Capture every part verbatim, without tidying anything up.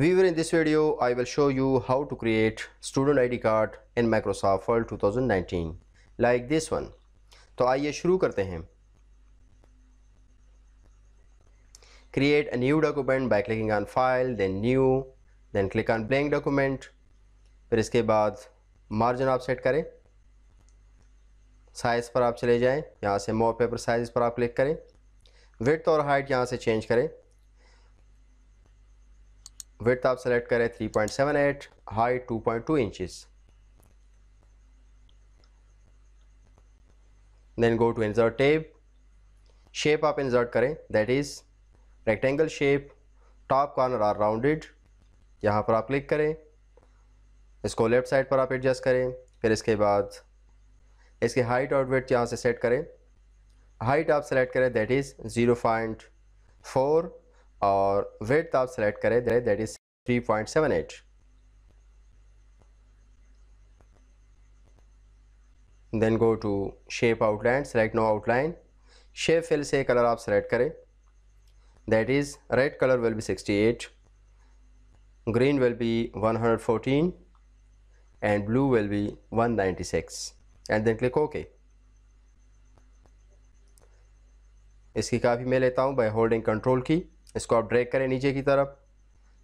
Viewer, in this video I will show you how to create student I D card in Microsoft Word twenty nineteen like this one. तो आइए शुरू करते हैं. Create a new document by clicking on file, then new, then click on blank document. फिर इसके बाद margin आप set करें, size पर आप चले जाएं, यहाँ से more paper sizes पर आप क्लिक करें, width और height यहाँ से change करें. विड्थ आप सेलेक्ट करें three point seven eight, height two point two inches. Then go to insert tab. Shape आप इंसर्ट करें, that is rectangle shape. Top corner are rounded, यहाँ पर आप क्लिक करें. इसको लेफ्ट साइड पर आप एडजस्ट करें. फिर इसके बाद इसकी हाइट और विड्थ यहाँ से सेट करें. हाइट आप सेलेक्ट करें, that is zero point four, और वेट आप सेलेक्ट करें, that is three point seven eight. Then go to shape outline, select no outline. Shape fill से कलर आप सेलेक्ट करें, that is red colour will be sixty eight, green will be one hundred fourteen, and blue will be one ninety six, and then click okay. इसकी काफ़ी मैं लेता हूँ bye holding control की. इसको आप ड्रैग करें नीचे की तरफ.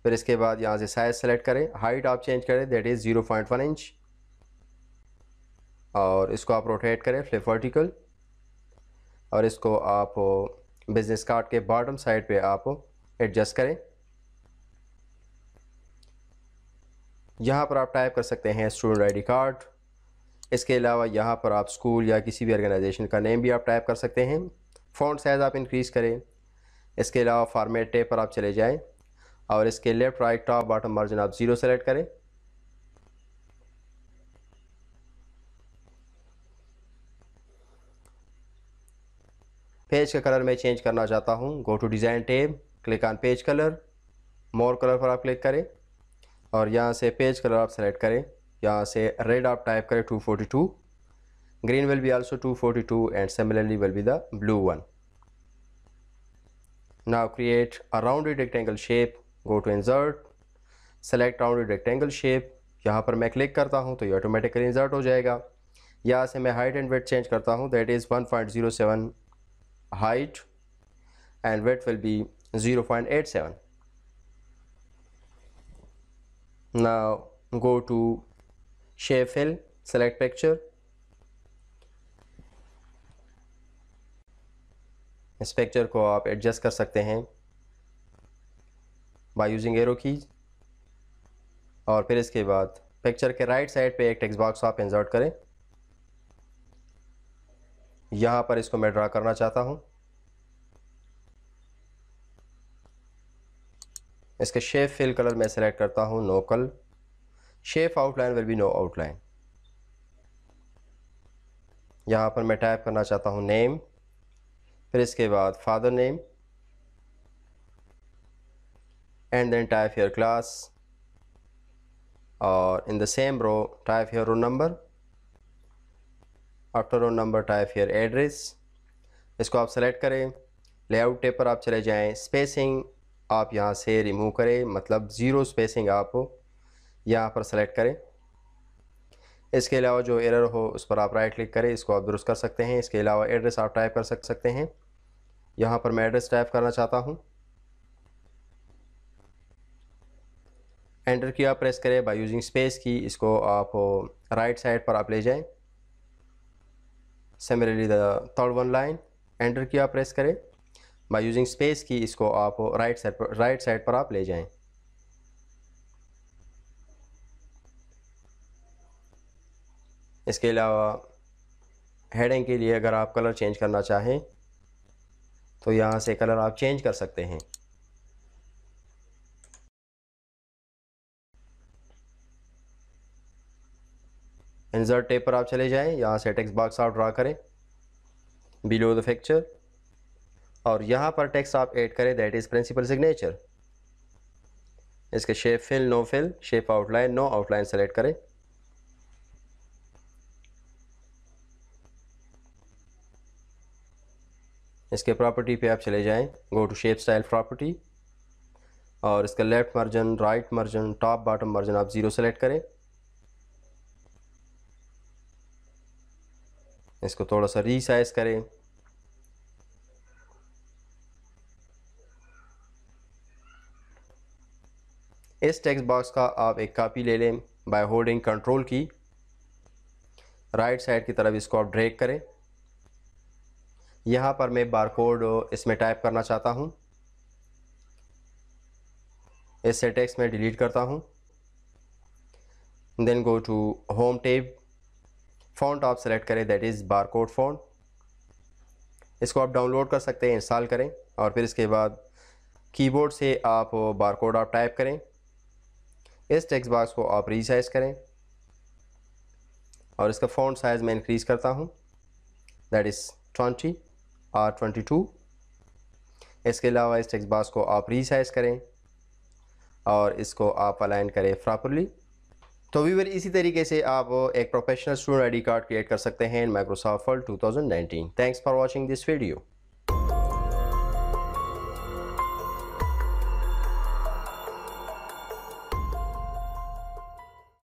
फिर इसके बाद यहाँ से साइज सेलेक्ट करें, हाइट आप चेंज करें, that is zero point one inch, और इसको आप रोटेट करें, फ्लिप वर्टिकल, और इसको आप बिजनेस कार्ड के बॉटम साइड पे आप एडजस्ट करें. यहाँ पर आप टाइप कर सकते हैं स्टूडेंट आईडी कार्ड. इसके अलावा यहाँ पर आप स्कूल या किसी भी ऑर्गेनाइजेशन का नेम भी आप टाइप कर सकते हैं. फ़ॉन्ट साइज़ आप इंक्रीज़ करें. इसके अलावा फॉर्मेट टैब पर आप चले जाएं, और इसके left right top bottom margin आप ज़ीरो सेलेक्ट करें. पेज का कलर मैं चेंज करना चाहता हूं. Go to design tab, click on page colour, more colour पर आप क्लिक करें, और यहां से पेज कलर आप सेलेक्ट करें. यहां से रेड आप टाइप करें two forty two, green will be also two forty two, and similarly will be the blue one. Now create a rounded rectangle shape. Go to insert, select rounded rectangle shape. यहाँ पर मैं click करता हूँ तो ये automatically insert हो जाएगा. यहाँ से मैं हाइट एंड वेट चेंज करता हूँ, that is one point zero seven height, and width will be zero point eight seven. Now go to shape fill, select picture. इस पिक्चर को आप एडजस्ट कर सकते हैं बाय यूजिंग एरो कीज. और फिर इसके बाद पिक्चर के राइट साइड पे एक टेक्स्ट बॉक्स आप इंसर्ट करें. यहाँ पर इसको मैं ड्रा करना चाहता हूँ. इसके शेप फिल कलर मैं सेलेक्ट करता हूँ, no colour. Shape outline will be no outline. यहाँ पर मैं टाइप करना चाहता हूँ नेम. फिर इसके बाद father name, and then type your class, और in the same row type your roll number. After roll number type your address. इसको आप सेलेक्ट करें, लेआउट टैब पर आप चले जाएं. स्पेसिंग आप यहां से रिमूव करें, मतलब ज़ीरो स्पेसिंग आप यहां पर सेलेक्ट करें. इसके अलावा जो एरर हो उस पर आप राइट क्लिक करें, इसको आप दुरुस्त कर सकते हैं. इसके अलावा एड्रेस आप टाइप कर सकते हैं. यहाँ पर मैं एड्रेस टाइप करना चाहता हूँ. एंटर की आप प्रेस करें बाय यूजिंग स्पेस की. इसको आप राइट साइड पर आप ले जाएं. Similarly the third one line. Enter key आप प्रेस करें बाय यूजिंग स्पेस की. इसको आप राइट साइड पर राइट साइड पर आप ले जाएँ. इसके अलावा हेडिंग के लिए अगर आप कलर चेंज करना चाहें तो यहाँ से कलर आप चेंज कर सकते हैं. इंसर्ट टैब पर आप चले जाएं. यहाँ से टेक्स्ट बॉक्स आप ड्रा करें बिलो द पिक्चर, और यहाँ पर टेक्स्ट आप ऐड करें, दैट इज़ प्रिंसिपल सिग्नेचर. इसके shape fill no fill, shape outline no outline select करें. इसके प्रॉपर्टी पे आप चले जाएं. Go to shape style property, और इसका left margin, right margin, top bottom margin आप ज़ीरो सेलेक्ट करें। इसको थोड़ा सा रीसाइज़ करें। इस टेक्स्ट बॉक्स का आप एक कॉपी ले लें by holding control key. Right side की तरफ इसको आप ड्रैग करें। यहाँ पर मैं बारकोड इसमें टाइप करना चाहता हूँ। इससे टेक्स्ट में डिलीट करता हूँ। Then go to home tab. Font आप सेलेक्ट करें, दैट इज़ बारकोड फ़ॉन्ट। इसको आप डाउनलोड कर सकते हैं, इंस्टॉल करें और फिर इसके बाद कीबोर्ड से आप बारकोड आप टाइप करें। इस टेक्स्ट बॉक्स को आप रीसाइज़ करें और इसका फ़ॉन्ट साइज़ मैं इंक्रीज़ करता हूं, दैट इज़ ट्वेंटी और ट्वेंटी टू। इसके अलावा इस टेक्स्ट बॉक्स को आप रीसाइज़ करें और इसको आप अलाइन करें प्रॉपरली। तो व्यूअर, इसी तरीके से आप एक professional student ID card create कर सकते हैं in Microsoft Word two thousand nineteen. Thanks for watching this video.